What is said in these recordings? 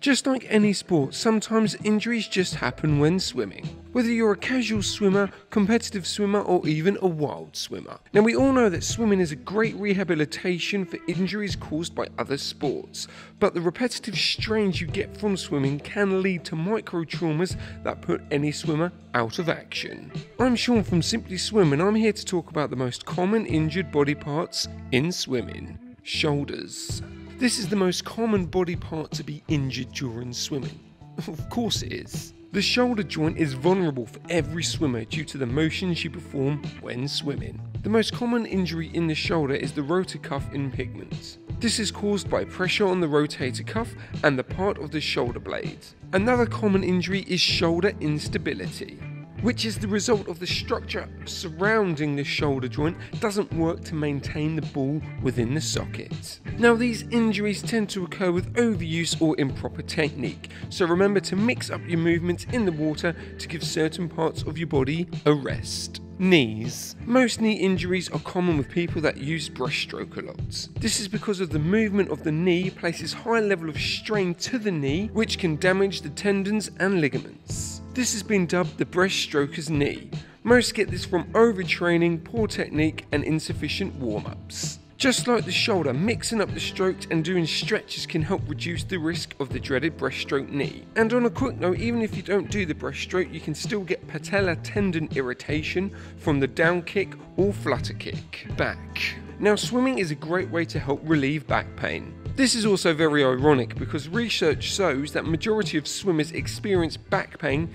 Just like any sport, sometimes injuries just happen when swimming. Whether you're a casual swimmer, competitive swimmer, or even a wild swimmer. Now we all know that swimming is a great rehabilitation for injuries caused by other sports, but the repetitive strains you get from swimming can lead to micro traumas that put any swimmer out of action. I'm Sean from Simply Swim and I'm here to talk about the most common injured body parts in swimming. Shoulders. This is the most common body part to be injured during swimming. Of course it is. The shoulder joint is vulnerable for every swimmer due to the motions you perform when swimming. The most common injury in the shoulder is the rotator cuff impingement. This is caused by pressure on the rotator cuff and the part of the shoulder blade. Another common injury is shoulder instability, which is the result of the structure surrounding the shoulder joint doesn't work to maintain the ball within the socket. Now these injuries tend to occur with overuse or improper technique, so remember to mix up your movements in the water to give certain parts of your body a rest. Knees. Most knee injuries are common with people that use breaststroke a lot. This is because of the movement of the knee places high level of strain to the knee, which can damage the tendons and ligaments. This has been dubbed the breaststroker's knee. Most get this from overtraining, poor technique and insufficient warm-ups. Just like the shoulder, mixing up the strokes and doing stretches can help reduce the risk of the dreaded breaststroke knee. And on a quick note, even if you don't do the breaststroke, you can still get patella tendon irritation from the down kick or flutter kick. Back. Now swimming is a great way to help relieve back pain. This is also very ironic because research shows that majority of swimmers experience back pain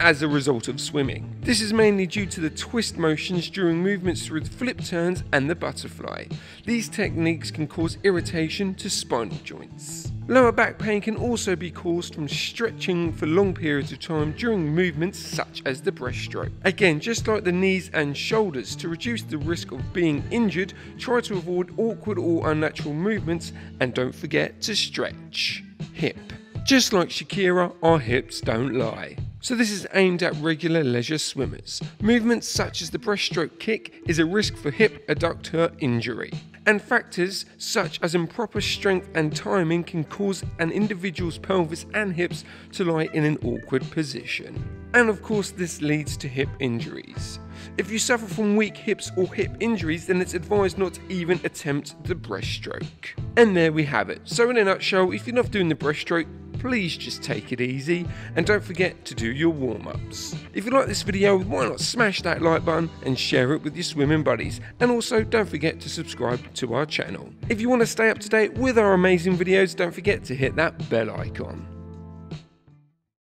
as a result of swimming. This is mainly due to the twist motions during movements through the flip turns and the butterfly. These techniques can cause irritation to spinal joints. Lower back pain can also be caused from stretching for long periods of time during movements such as the breaststroke. Again, just like the knees and shoulders, to reduce the risk of being injured, try to avoid awkward or unnatural movements and don't forget to stretch. Hip. Just like Shakira, our hips don't lie. So this is aimed at regular leisure swimmers. Movements such as the breaststroke kick is a risk for hip adductor injury. And factors such as improper strength and timing can cause an individual's pelvis and hips to lie in an awkward position. And of course this leads to hip injuries. If you suffer from weak hips or hip injuries, then it's advised not to even attempt the breaststroke. And there we have it. So in a nutshell, if you're not doing the breaststroke, please just take it easy and don't forget to do your warm-ups. If you like this video, why not smash that like button and share it with your swimming buddies, and also don't forget to subscribe to our channel. If you want to stay up to date with our amazing videos, don't forget to hit that bell icon.